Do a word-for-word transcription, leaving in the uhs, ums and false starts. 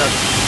Doesn't.